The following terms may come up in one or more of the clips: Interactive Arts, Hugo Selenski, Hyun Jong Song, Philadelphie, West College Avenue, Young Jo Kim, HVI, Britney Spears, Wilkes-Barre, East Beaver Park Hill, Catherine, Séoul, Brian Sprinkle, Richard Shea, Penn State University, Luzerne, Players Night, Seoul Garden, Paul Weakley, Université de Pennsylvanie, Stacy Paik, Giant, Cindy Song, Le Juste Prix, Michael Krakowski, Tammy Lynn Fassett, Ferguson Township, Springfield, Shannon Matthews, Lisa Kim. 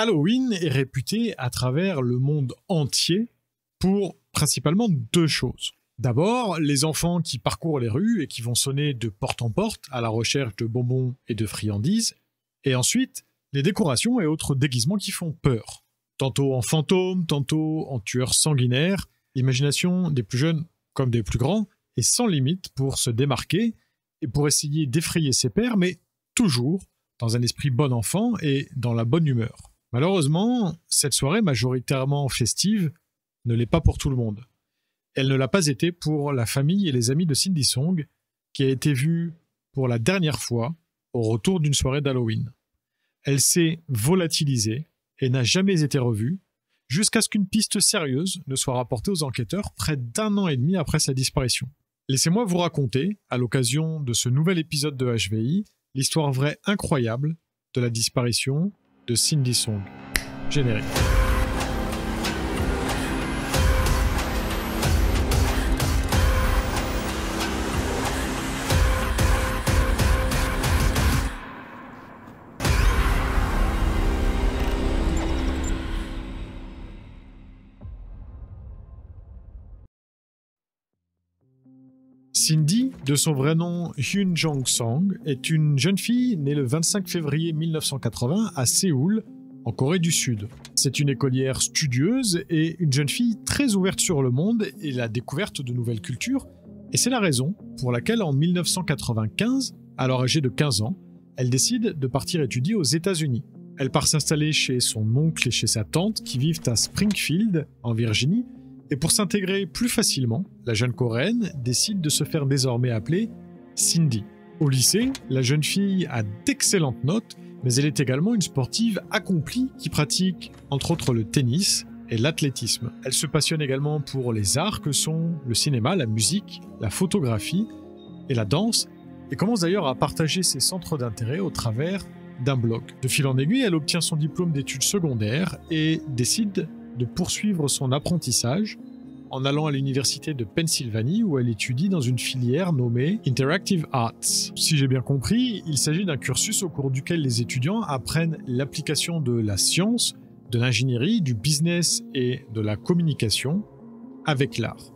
Halloween est réputé à travers le monde entier pour principalement deux choses. D'abord, les enfants qui parcourent les rues et qui vont sonner de porte en porte à la recherche de bonbons et de friandises. Et ensuite, les décorations et autres déguisements qui font peur. Tantôt en fantôme, tantôt en tueur sanguinaire, l'imagination des plus jeunes comme des plus grands est sans limite pour se démarquer et pour essayer d'effrayer ses pairs, mais toujours dans un esprit bon enfant et dans la bonne humeur. Malheureusement, cette soirée majoritairement festive ne l'est pas pour tout le monde. Elle ne l'a pas été pour la famille et les amis de Cindy Song, qui a été vue pour la dernière fois au retour d'une soirée d'Halloween. Elle s'est volatilisée et n'a jamais été revue, jusqu'à ce qu'une piste sérieuse ne soit rapportée aux enquêteurs près d'1 an et demi après sa disparition. Laissez-moi vous raconter, à l'occasion de ce nouvel épisode de HVI, l'histoire vraie incroyable de la disparition de Cindy Song. Générique. Cindy, de son vrai nom Hyun Jong Song, est une jeune fille née le 25 février 1980 à Séoul, en Corée du Sud. C'est une écolière studieuse et une jeune fille très ouverte sur le monde et la découverte de nouvelles cultures, et c'est la raison pour laquelle en 1995, alors âgée de 15 ans, elle décide de partir étudier aux États-Unis. Elle part s'installer chez son oncle et chez sa tante qui vivent à Springfield, en Virginie, et pour s'intégrer plus facilement, la jeune Coréenne décide de se faire désormais appeler Cindy. Au lycée, la jeune fille a d'excellentes notes, mais elle est également une sportive accomplie qui pratique entre autres le tennis et l'athlétisme. Elle se passionne également pour les arts que sont le cinéma, la musique, la photographie et la danse, et commence d'ailleurs à partager ses centres d'intérêt au travers d'un blog. De fil en aiguille, elle obtient son diplôme d'études secondaires et décide de poursuivre son apprentissage en allant à l'université de Pennsylvanie où elle étudie dans une filière nommée Interactive Arts. Si j'ai bien compris, il s'agit d'un cursus au cours duquel les étudiants apprennent l'application de la science, de l'ingénierie, du business et de la communication avec l'art.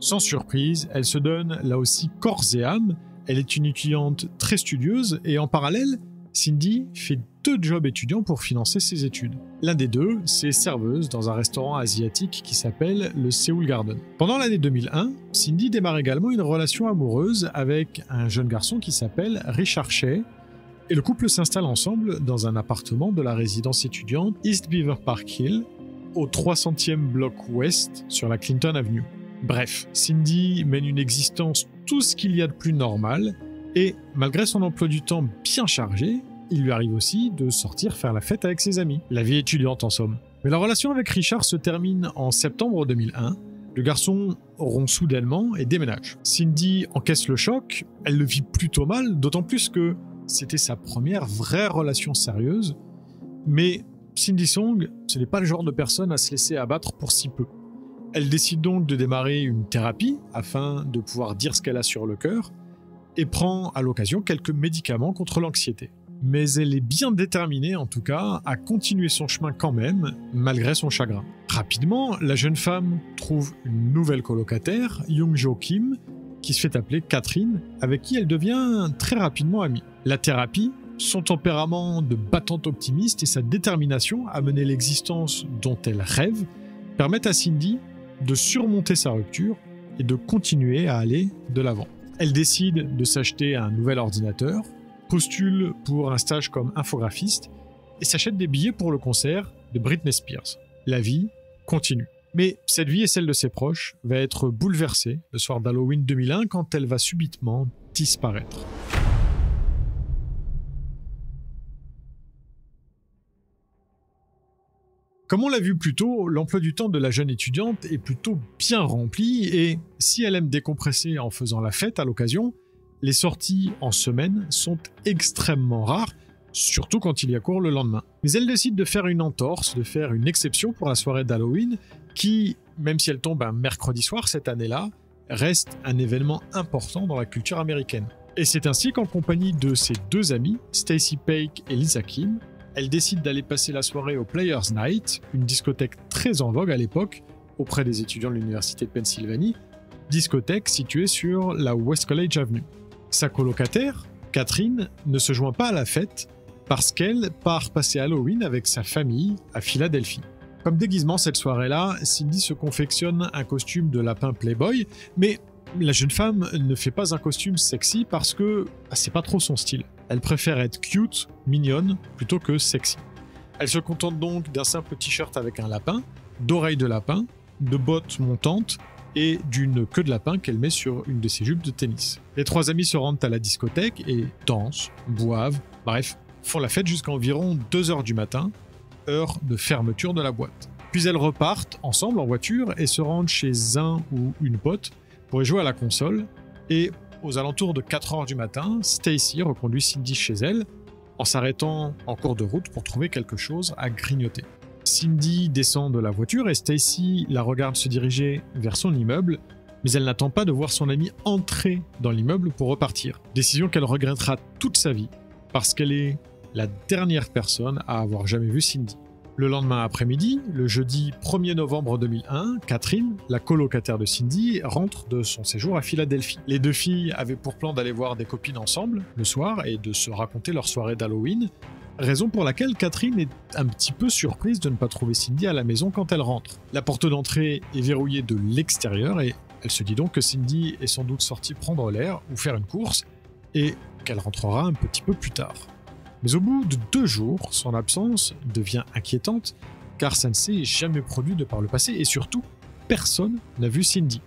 Sans surprise, elle se donne là aussi corps et âme, elle est une étudiante très studieuse et en parallèle, Cindy fait deux jobs étudiants pour financer ses études. L'un des deux, c'est serveuse dans un restaurant asiatique qui s'appelle le Seoul Garden. Pendant l'année 2001, Cindy démarre également une relation amoureuse avec un jeune garçon qui s'appelle Richard Shea, et le couple s'installe ensemble dans un appartement de la résidence étudiante East Beaver Park Hill, au 300e bloc ouest sur la Clinton Avenue. Bref, Cindy mène une existence tout ce qu'il y a de plus normal, et malgré son emploi du temps bien chargé, il lui arrive aussi de sortir faire la fête avec ses amis. La vie étudiante en somme. Mais la relation avec Richard se termine en septembre 2001. Le garçon rompt soudainement et déménage. Cindy encaisse le choc, elle le vit plutôt mal, d'autant plus que c'était sa première vraie relation sérieuse. Mais Cindy Song, ce n'est pas le genre de personne à se laisser abattre pour si peu. Elle décide donc de démarrer une thérapie afin de pouvoir dire ce qu'elle a sur le cœur, et prend à l'occasion quelques médicaments contre l'anxiété. Mais elle est bien déterminée en tout cas à continuer son chemin quand même, malgré son chagrin. Rapidement, la jeune femme trouve une nouvelle colocataire, Young Jo Kim, qui se fait appeler Catherine, avec qui elle devient très rapidement amie. La thérapie, son tempérament de battante optimiste et sa détermination à mener l'existence dont elle rêve, permettent à Cindy de surmonter sa rupture et de continuer à aller de l'avant. Elle décide de s'acheter un nouvel ordinateur, postule pour un stage comme infographiste et s'achète des billets pour le concert de Britney Spears. La vie continue. Mais cette vie et celle de ses proches va être bouleversée le soir d'Halloween 2001 quand elle va subitement disparaître. Comme on l'a vu plus tôt, l'emploi du temps de la jeune étudiante est plutôt bien rempli et si elle aime décompresser en faisant la fête à l'occasion, les sorties en semaine sont extrêmement rares, surtout quand il y a cours le lendemain. Mais elle décide de faire une entorse, de faire une exception pour la soirée d'Halloween qui, même si elle tombe un mercredi soir cette année-là, reste un événement important dans la culture américaine. Et c'est ainsi qu'en compagnie de ses deux amies, Stacy Paik et Lisa Kim, elle décide d'aller passer la soirée au Players Night, une discothèque très en vogue à l'époque, auprès des étudiants de l'Université de Pennsylvanie, discothèque située sur la West College Avenue. Sa colocataire, Catherine, ne se joint pas à la fête parce qu'elle part passer Halloween avec sa famille à Philadelphie. Comme déguisement cette soirée-là, Cindy se confectionne un costume de lapin Playboy, mais la jeune femme ne fait pas un costume sexy parce que c'est pas trop son style. Elle préfère être cute, mignonne, plutôt que sexy. Elle se contente donc d'un simple t-shirt avec un lapin, d'oreilles de lapin, de bottes montantes et d'une queue de lapin qu'elle met sur une de ses jupes de tennis. Les trois amis se rendent à la discothèque et dansent, boivent, bref, font la fête jusqu'à environ 2 h du matin, heure de fermeture de la boîte. Puis elles repartent ensemble en voiture et se rendent chez un ou une pote pour y jouer à la console. Et aux alentours de 4 h du matin, Stacy reconduit Cindy chez elle en s'arrêtant en cours de route pour trouver quelque chose à grignoter. Cindy descend de la voiture et Stacy la regarde se diriger vers son immeuble, mais elle n'attend pas de voir son amie entrer dans l'immeuble pour repartir. Décision qu'elle regrettera toute sa vie parce qu'elle est la dernière personne à avoir jamais vu Cindy. Le lendemain après-midi, le jeudi 1er novembre 2001, Catherine, la colocataire de Cindy, rentre de son séjour à Philadelphie. Les deux filles avaient pour plan d'aller voir des copines ensemble le soir et de se raconter leur soirée d'Halloween, raison pour laquelle Catherine est un petit peu surprise de ne pas trouver Cindy à la maison quand elle rentre. La porte d'entrée est verrouillée de l'extérieur et elle se dit donc que Cindy est sans doute sortie prendre l'air ou faire une course et qu'elle rentrera un petit peu plus tard. Mais au bout de 2 jours, son absence devient inquiétante car ça ne s'est jamais produit de par le passé et surtout, personne n'a vu Cindy.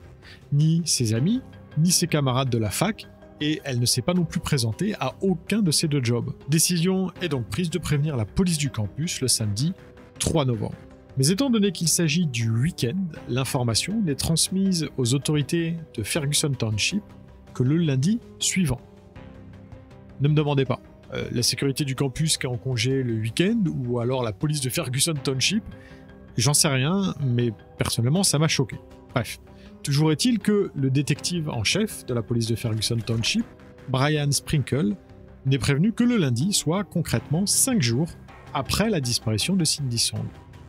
Ni ses amis, ni ses camarades de la fac et elle ne s'est pas non plus présentée à aucun de ces 2 jobs. Décision est donc prise de prévenir la police du campus le samedi 3 novembre. Mais étant donné qu'il s'agit du week-end, l'information n'est transmise aux autorités de Ferguson Township que le lundi suivant. Ne me demandez pas. La sécurité du campus qui est en congé le week-end, ou alors la police de Ferguson Township, j'en sais rien, mais personnellement ça m'a choqué. Bref, toujours est-il que le détective en chef de la police de Ferguson Township, Brian Sprinkle, n'est prévenu que le lundi, soit concrètement 5 jours après la disparition de Cindy Song.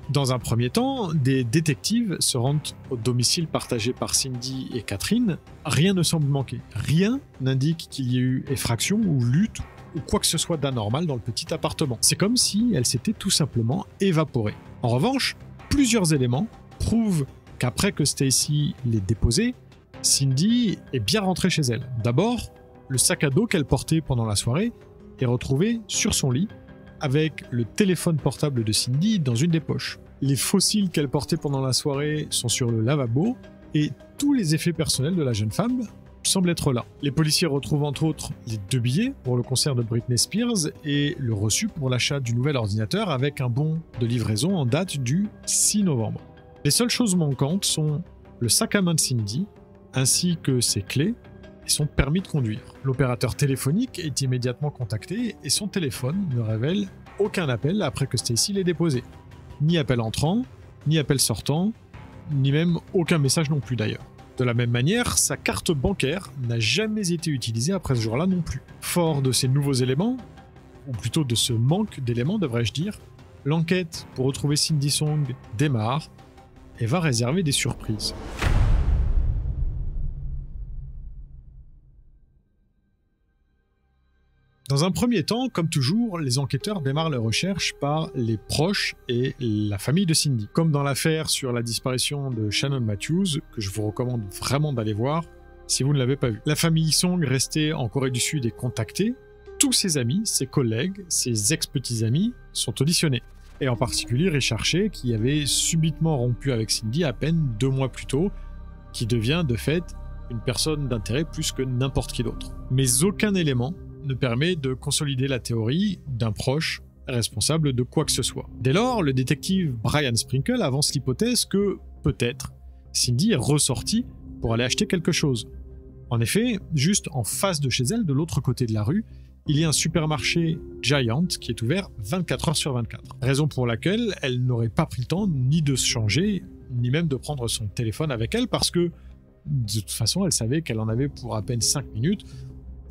Dans un premier temps, des détectives se rendent au domicile partagé par Cindy et Catherine. Rien ne semble manquer. Rien n'indique qu'il y ait eu effraction ou lutte ou quoi que ce soit d'anormal dans le petit appartement. C'est comme si elle s'était tout simplement évaporée. En revanche, plusieurs éléments prouvent qu'après que Stacy l'ait déposée, Cindy est bien rentrée chez elle. D'abord, le sac à dos qu'elle portait pendant la soirée est retrouvé sur son lit, avec le téléphone portable de Cindy dans une des poches. Les fossiles qu'elle portait pendant la soirée sont sur le lavabo, et tous les effets personnels de la jeune femme semble être là. Les policiers retrouvent entre autres les 2 billets pour le concert de Britney Spears et le reçu pour l'achat du nouvel ordinateur avec un bon de livraison en date du 6 novembre. Les seules choses manquantes sont le sac à main de Cindy, ainsi que ses clés et son permis de conduire. L'opérateur téléphonique est immédiatement contacté et son téléphone ne révèle aucun appel après que Stacy l'ait déposé. Ni appel entrant, ni appel sortant, ni même aucun message non plus d'ailleurs. De la même manière, sa carte bancaire n'a jamais été utilisée après ce jour-là non plus. Fort de ces nouveaux éléments, ou plutôt de ce manque d'éléments devrais-je dire, l'enquête pour retrouver Cindy Song démarre et va réserver des surprises. Dans un premier temps, comme toujours, les enquêteurs démarrent leurs recherches par les proches et la famille de Cindy. Comme dans l'affaire sur la disparition de Shannon Matthews, que je vous recommande vraiment d'aller voir si vous ne l'avez pas vu. La famille Song restée en Corée du Sud est contactée. Tous ses amis, ses collègues, ses ex-petits-amis sont auditionnés. Et en particulier Richard Shea, qui avait subitement rompu avec Cindy à peine 2 mois plus tôt, qui devient de fait une personne d'intérêt plus que n'importe qui d'autre. Mais aucun élément ne permet de consolider la théorie d'un proche responsable de quoi que ce soit. Dès lors, le détective Brian Sprinkle avance l'hypothèse que, peut-être, Cindy est ressortie pour aller acheter quelque chose. En effet, juste en face de chez elle, de l'autre côté de la rue, il y a un supermarché Giant qui est ouvert 24 h sur 24. Raison pour laquelle elle n'aurait pas pris le temps ni de se changer, ni même de prendre son téléphone avec elle, parce que, de toute façon, elle savait qu'elle en avait pour à peine 5 minutes,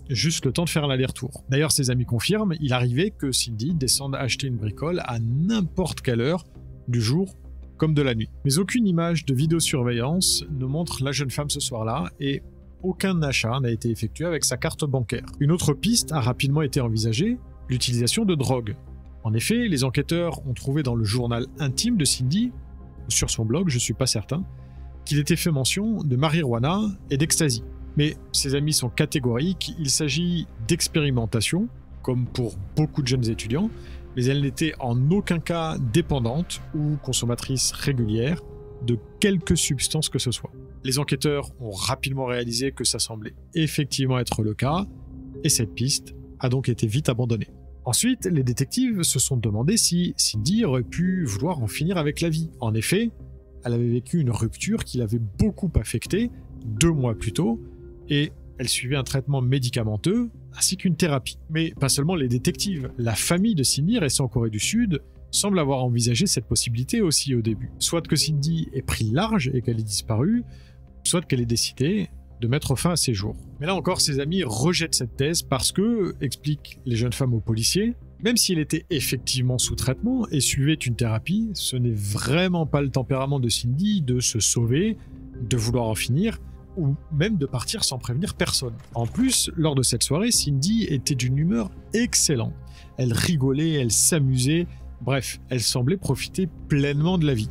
juste le temps de faire l'aller-retour. D'ailleurs, ses amis confirment, il arrivait que Cindy descende acheter une bricole à n'importe quelle heure du jour comme de la nuit. Mais aucune image de vidéosurveillance ne montre la jeune femme ce soir-là et aucun achat n'a été effectué avec sa carte bancaire. Une autre piste a rapidement été envisagée, l'utilisation de drogue. En effet, les enquêteurs ont trouvé dans le journal intime de Cindy, ou sur son blog, je ne suis pas certain, qu'il était fait mention de marijuana et d'ecstasy. Mais ses amis sont catégoriques, il s'agit d'expérimentation, comme pour beaucoup de jeunes étudiants, mais elle n'était en aucun cas dépendante ou consommatrice régulière de quelque substance que ce soit. Les enquêteurs ont rapidement réalisé que ça semblait effectivement être le cas, et cette piste a donc été vite abandonnée. Ensuite, les détectives se sont demandé si Cindy aurait pu vouloir en finir avec la vie. En effet, elle avait vécu une rupture qui l'avait beaucoup affectée 2 mois plus tôt, et elle suivait un traitement médicamenteux ainsi qu'une thérapie. Mais pas seulement les détectives, la famille de Cindy restée en Corée du Sud semble avoir envisagé cette possibilité aussi au début. Soit que Cindy ait pris large et qu'elle ait disparu, soit qu'elle ait décidé de mettre fin à ses jours. Mais là encore, ses amis rejettent cette thèse parce que, expliquent les jeunes femmes aux policiers, même si elle était effectivement sous traitement et suivait une thérapie, ce n'est vraiment pas le tempérament de Cindy de se sauver, de vouloir en finir, ou même de partir sans prévenir personne. En plus, lors de cette soirée, Cindy était d'une humeur excellente. Elle rigolait, elle s'amusait, bref, elle semblait profiter pleinement de la vie.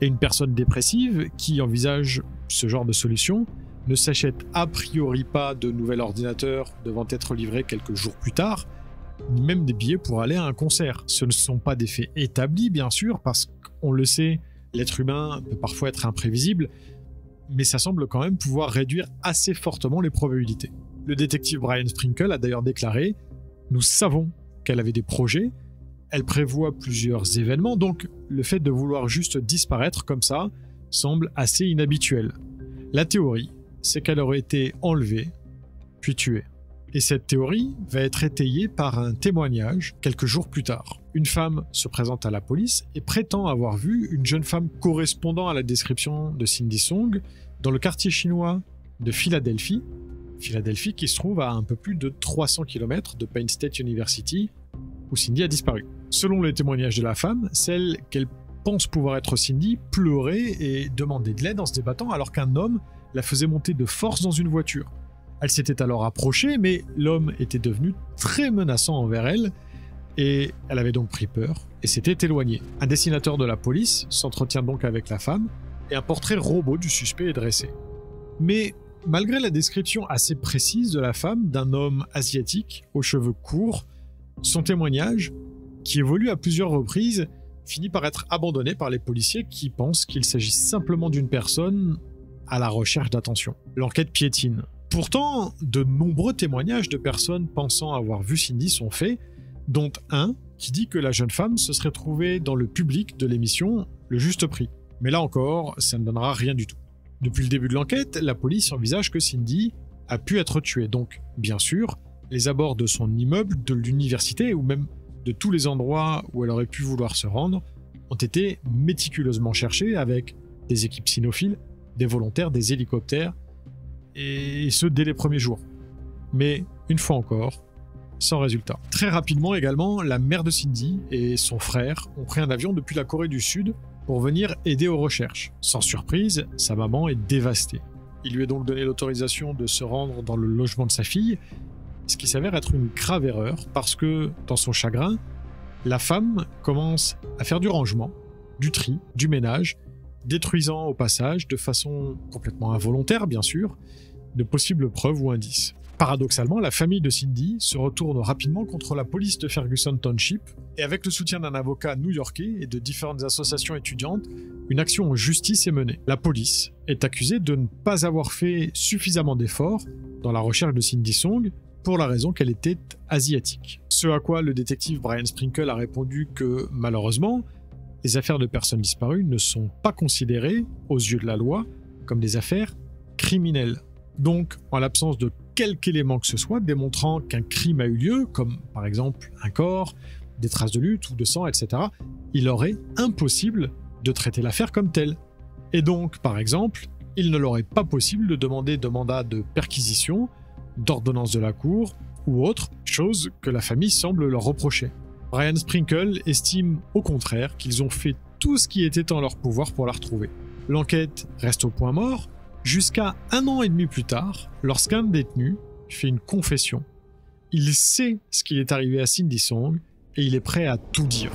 Et une personne dépressive qui envisage ce genre de solution ne s'achète a priori pas de nouvel ordinateur devant être livré quelques jours plus tard, ni même des billets pour aller à un concert. Ce ne sont pas des faits établis, bien sûr, parce qu'on le sait, l'être humain peut parfois être imprévisible, mais ça semble quand même pouvoir réduire assez fortement les probabilités. Le détective Brian Sprinkle a d'ailleurs déclaré « Nous savons qu'elle avait des projets, elle prévoit plusieurs événements, donc le fait de vouloir juste disparaître comme ça semble assez inhabituel. La théorie, c'est qu'elle aurait été enlevée, puis tuée. » Et cette théorie va être étayée par un témoignage quelques jours plus tard. Une femme se présente à la police et prétend avoir vu une jeune femme correspondant à la description de Cindy Song dans le quartier chinois de Philadelphie. Philadelphie qui se trouve à un peu plus de 300 km de Penn State University où Cindy a disparu. Selon le témoignage de la femme, celle qu'elle pense pouvoir être Cindy pleurait et demandait de l'aide en se débattant alors qu'un homme la faisait monter de force dans une voiture. Elle s'était alors approchée, mais l'homme était devenu très menaçant envers elle, et elle avait donc pris peur, et s'était éloignée. Un dessinateur de la police s'entretient donc avec la femme, et un portrait robot du suspect est dressé. Mais malgré la description assez précise de la femme, d'un homme asiatique, aux cheveux courts, son témoignage, qui évolue à plusieurs reprises, finit par être abandonné par les policiers qui pensent qu'il s'agit simplement d'une personne à la recherche d'attention. L'enquête piétine. Pourtant, de nombreux témoignages de personnes pensant avoir vu Cindy sont faits, dont un qui dit que la jeune femme se serait trouvée dans le public de l'émission Le Juste Prix. Mais là encore, ça ne donnera rien du tout. Depuis le début de l'enquête, la police envisage que Cindy a pu être tuée. Donc, bien sûr, les abords de son immeuble, de l'université ou même de tous les endroits où elle aurait pu vouloir se rendre ont été méticuleusement cherchés avec des équipes cynophiles, des volontaires, des hélicoptères, et ce dès les premiers jours. Mais, une fois encore, sans résultat. Très rapidement également, la mère de Cindy et son frère ont pris un avion depuis la Corée du Sud pour venir aider aux recherches. Sans surprise, sa maman est dévastée. Il lui est donc donné l'autorisation de se rendre dans le logement de sa fille, ce qui s'avère être une grave erreur parce que, dans son chagrin, la femme commence à faire du rangement, du tri, du ménage, détruisant au passage, de façon complètement involontaire bien sûr, de possibles preuves ou indices. Paradoxalement, la famille de Cindy se retourne rapidement contre la police de Ferguson Township et avec le soutien d'un avocat new-yorkais et de différentes associations étudiantes, une action en justice est menée. La police est accusée de ne pas avoir fait suffisamment d'efforts dans la recherche de Cindy Song pour la raison qu'elle était asiatique. Ce à quoi le détective Brian Sprinkle a répondu que, malheureusement, les affaires de personnes disparues ne sont pas considérées, aux yeux de la loi, comme des affaires criminelles. Donc, en l'absence de quelque élément que ce soit démontrant qu'un crime a eu lieu, comme par exemple un corps, des traces de lutte ou de sang, etc., il aurait impossible de traiter l'affaire comme telle. Et donc, par exemple, il ne leur est pas possible de demander de mandat de perquisition, d'ordonnance de la cour ou autre, chose que la famille semble leur reprocher. Brian Sprinkle estime au contraire qu'ils ont fait tout ce qui était en leur pouvoir pour la retrouver. L'enquête reste au point mort jusqu'à 1 an et demi plus tard, lorsqu'un détenu fait une confession. Il sait ce qu'il est arrivé à Cindy Song et il est prêt à tout dire.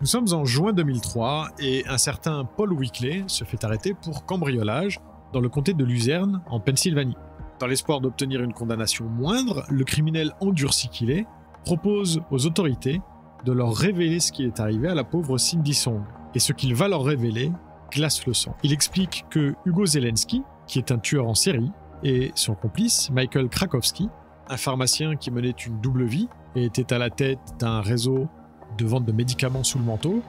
Nous sommes en juin 2003 et un certain Paul Weakley se fait arrêter pour cambriolage dans le comté de Luzerne, en Pennsylvanie. Dans l'espoir d'obtenir une condamnation moindre, le criminel endurci qu'il est propose aux autorités de leur révéler ce qui est arrivé à la pauvre Cindy Song. Et ce qu'il va leur révéler glace le sang. Il explique que Hugo Selenski, qui est un tueur en série, et son complice, Michael Krakowski, un pharmacien qui menait une double vie et était à la tête d'un réseau de vente de médicaments sous le manteau,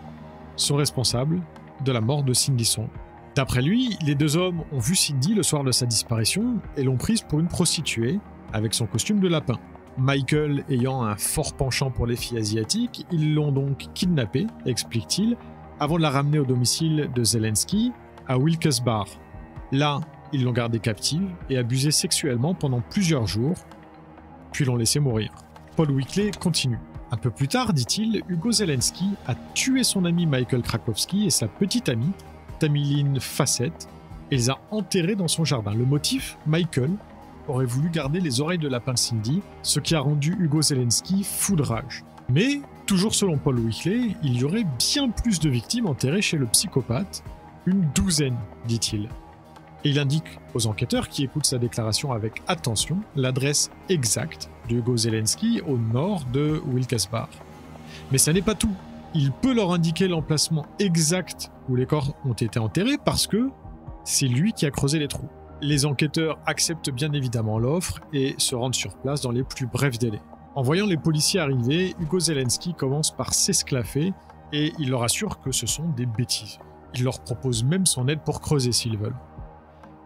sont responsables de la mort de Cindy Song. D'après lui, les deux hommes ont vu Cindy le soir de sa disparition et l'ont prise pour une prostituée avec son costume de lapin. Michael ayant un fort penchant pour les filles asiatiques, ils l'ont donc kidnappée, explique-t-il, avant de la ramener au domicile de Selenski à Wilkes-Barre. Là, ils l'ont gardée captive et abusée sexuellement pendant plusieurs jours, puis l'ont laissée mourir. Paul Weakley continue. Un peu plus tard, dit-il, Hugo Selenski a tué son ami Michael Krakowski et sa petite amie, Tammy Lynn Fassett, et les a enterrés dans son jardin. Le motif, Michael aurait voulu garder les oreilles de lapin Cindy, ce qui a rendu Hugo Selenski fou de rage. Mais, toujours selon Paul Weakley, il y aurait bien plus de victimes enterrées chez le psychopathe, une douzaine, dit-il. Et il indique aux enquêteurs qui écoutent sa déclaration avec attention l'adresse exacte de Hugo Selenski au nord de Wilkes-Barre. Mais ça n'est pas tout. Il peut leur indiquer l'emplacement exact où les corps ont été enterrés parce que c'est lui qui a creusé les trous. Les enquêteurs acceptent bien évidemment l'offre et se rendent sur place dans les plus brefs délais. En voyant les policiers arriver, Hugo Selenski commence par s'esclaffer et il leur assure que ce sont des bêtises. Il leur propose même son aide pour creuser s'ils veulent.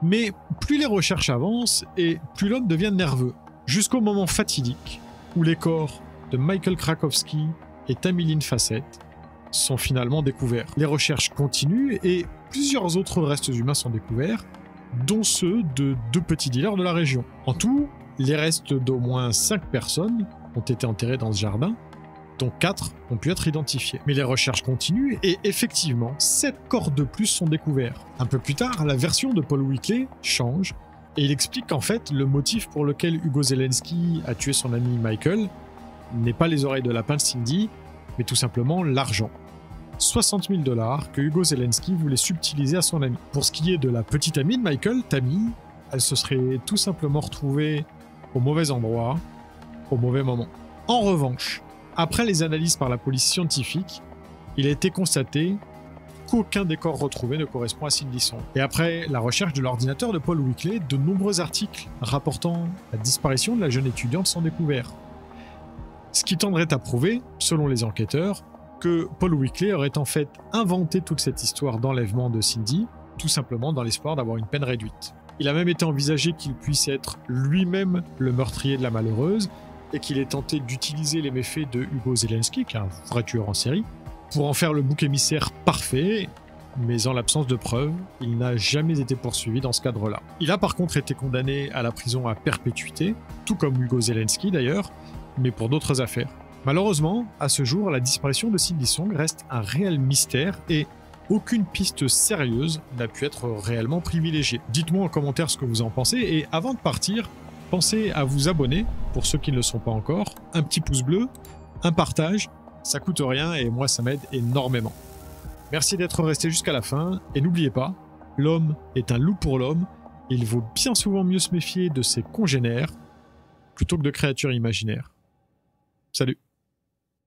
Mais plus les recherches avancent et plus l'homme devient nerveux, jusqu'au moment fatidique où les corps de Michael Krakowski et Tammy Lynn Fassett sont finalement découverts. Les recherches continuent et plusieurs autres restes humains sont découverts, dont ceux de 2 petits dealers de la région. En tout, les restes d'au moins 5 personnes ont été enterrés dans ce jardin, dont 4 ont pu être identifiés. Mais les recherches continuent et effectivement, 7 corps de plus sont découverts. Un peu plus tard, la version de Paul Weakley change et il explique qu'en fait, le motif pour lequel Hugo Selenski a tué son ami Michael n'est pas les oreilles de lapin de Cindy, mais tout simplement l'argent. 60 000 $ que Hugo Selenski voulait subtiliser à son ami. Pour ce qui est de la petite amie de Michael, Tammy, elle se serait tout simplement retrouvée au mauvais endroit, au mauvais moment. En revanche, après les analyses par la police scientifique, il a été constaté qu'aucun des corps retrouvés ne correspond à Cindy Song. Et après la recherche de l'ordinateur de Paul Weakley, de nombreux articles rapportant la disparition de la jeune étudiante sont découverts. Ce qui tendrait à prouver, selon les enquêteurs, que Paul Weakley aurait en fait inventé toute cette histoire d'enlèvement de Cindy, tout simplement dans l'espoir d'avoir une peine réduite. Il a même été envisagé qu'il puisse être lui-même le meurtrier de la malheureuse, et qu'il est tenté d'utiliser les méfaits de Hugo Selenski, qui est un vrai tueur en série, pour en faire le bouc émissaire parfait, mais en l'absence de preuves, il n'a jamais été poursuivi dans ce cadre-là. Il a par contre été condamné à la prison à perpétuité, tout comme Hugo Selenski d'ailleurs, mais pour d'autres affaires. Malheureusement, à ce jour, la disparition de Cindy Song reste un réel mystère et aucune piste sérieuse n'a pu être réellement privilégiée. Dites-moi en commentaire ce que vous en pensez et avant de partir, pensez à vous abonner, pour ceux qui ne le sont pas encore, un petit pouce bleu, un partage, ça coûte rien et moi ça m'aide énormément. Merci d'être resté jusqu'à la fin et n'oubliez pas, l'homme est un loup pour l'homme, il vaut bien souvent mieux se méfier de ses congénères plutôt que de créatures imaginaires. Salut!